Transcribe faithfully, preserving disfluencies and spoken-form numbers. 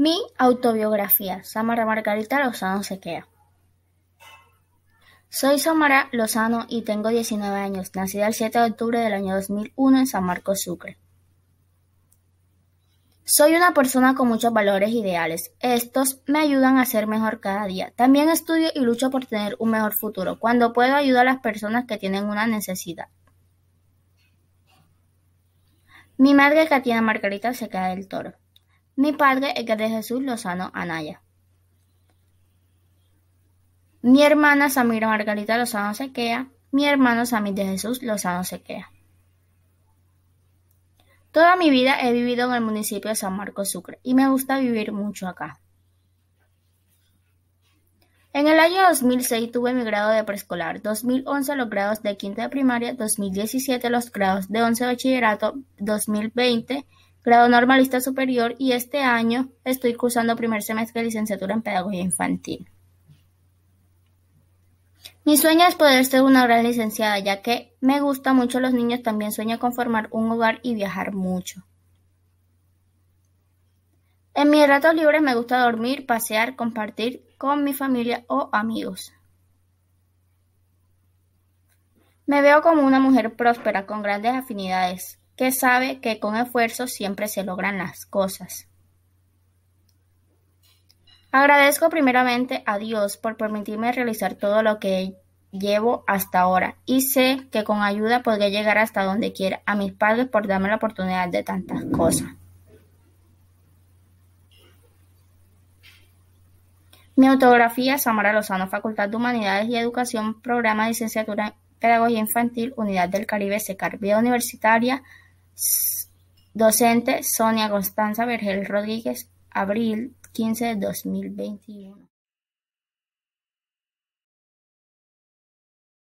Mi autobiografía, Samara Margarita Lozano Sequea. Soy Samara Lozano y tengo diecinueve años, nacida el siete de octubre del año dos mil uno en San Marcos, Sucre. Soy una persona con muchos valores e ideales. Estos me ayudan a ser mejor cada día. También estudio y lucho por tener un mejor futuro. Cuando puedo, ayudo a las personas que tienen una necesidad. Mi madre, Catina Margarita Sequea del Toro. Mi padre, Edgar de Jesús Lozano Anaya. Mi hermana, Samira Margarita Lozano Sequea. Mi hermano, Samir de Jesús Lozano Sequea. Toda mi vida he vivido en el municipio de San Marcos, Sucre, y me gusta vivir mucho acá. En el año dos mil seis tuve mi grado de preescolar, dos mil once los grados de quinto de primaria, dos mil diecisiete los grados de once de bachillerato, dos mil veinte grado normalista superior, y este año estoy cursando primer semestre de licenciatura en pedagogía infantil. Mi sueño es poder ser una gran licenciada, ya que me gustan mucho los niños. También sueño con formar un hogar y viajar mucho. En mis ratos libres me gusta dormir, pasear, compartir con mi familia o amigos. Me veo como una mujer próspera con grandes afinidades, que sabe que con esfuerzo siempre se logran las cosas. Agradezco primeramente a Dios por permitirme realizar todo lo que llevo hasta ahora, y sé que con ayuda podré llegar hasta donde quiera. A mis padres por darme la oportunidad de tantas cosas. Mi autobiografía, Samara Lozano, Facultad de Humanidades y Educación, Programa de Licenciatura en Pedagogía Infantil, Unidad del Caribe, SECAR. Vida universitaria, docente Sonia Constanza Vergel Rodríguez, abril quince de dos mil veintiuno.